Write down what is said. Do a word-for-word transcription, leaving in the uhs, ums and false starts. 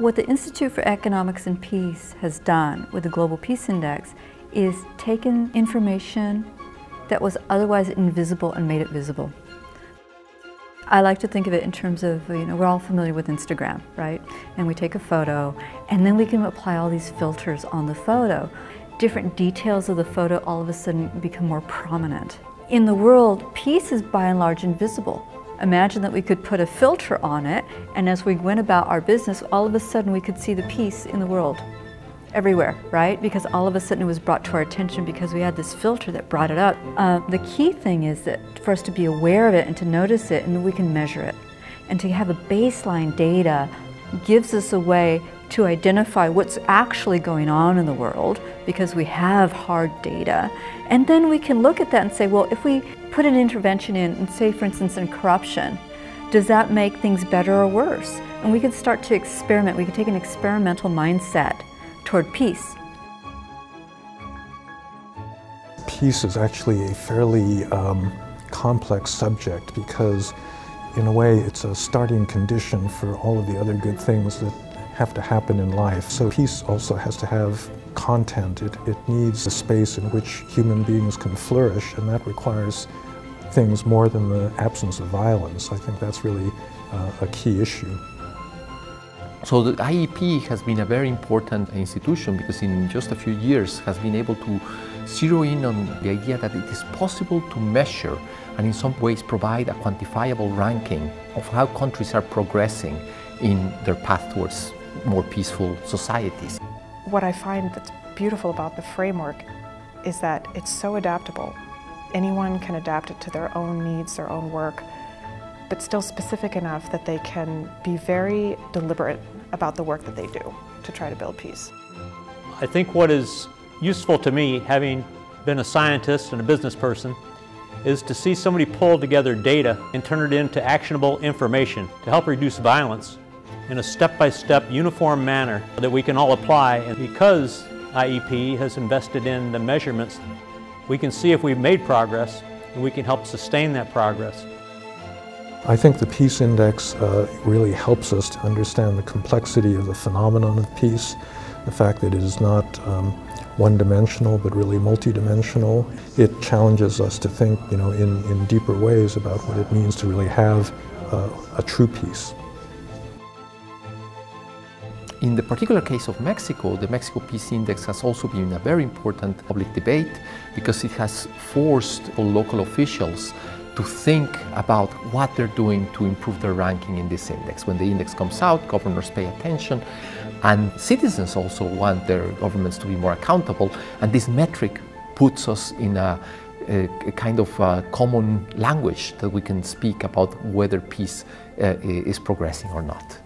What the Institute for Economics and Peace has done with the Global Peace Index is taken information that was otherwise invisible and made it visible. I like to think of it in terms of, you know, we're all familiar with Instagram, right? And we take a photo, and then we can apply all these filters on the photo. Different details of the photo all of a sudden become more prominent. In the world, peace is by and large invisible. Imagine that we could put a filter on it, and as we went about our business, all of a sudden we could see the peace in the world. Everywhere, right? Because all of a sudden it was brought to our attention because we had this filter that brought it up. Uh, the key thing is that for us to be aware of it and to notice it, and we can measure it. And to have a baseline data gives us a way to identify what's actually going on in the world because we have hard data. And then we can look at that and say, well, if we put an intervention in, and say, for instance, in corruption, does that make things better or worse? And we can start to experiment. We can take an experimental mindset toward peace. Peace is actually a fairly um, complex subject because, in a way, it's a starting condition for all of the other good things that have to happen in life. So peace also has to have content. It, it needs a space in which human beings can flourish, and that requires things more than the absence of violence. I think that's really uh, a key issue. So the I E P has been a very important institution because in just a few years has been able to zero in on the idea that it is possible to measure and in some ways provide a quantifiable ranking of how countries are progressing in their path towards more peaceful societies. What I find that's beautiful about the framework is that it's so adaptable. Anyone can adapt it to their own needs, their own work, but still specific enough that they can be very deliberate about the work that they do to try to build peace. I think what is useful to me, having been a scientist and a business person, is to see somebody pull together data and turn it into actionable information to help reduce violence in a step-by-step uniform manner that we can all apply. And because I E P has invested in the measurements, we can see if we've made progress and we can help sustain that progress. I think the Peace Index uh, really helps us to understand the complexity of the phenomenon of peace, the fact that it is not um, one-dimensional but really multidimensional. It challenges us to think, you know, in, in deeper ways about what it means to really have uh, a true peace. In the particular case of Mexico, the Mexico Peace Index has also been a very important public debate because it has forced local officials to think about what they're doing to improve their ranking in this index. When the index comes out, governors pay attention, and citizens also want their governments to be more accountable, and this metric puts us in a, a, a kind of a common language that we can speak about whether peace uh, is progressing or not.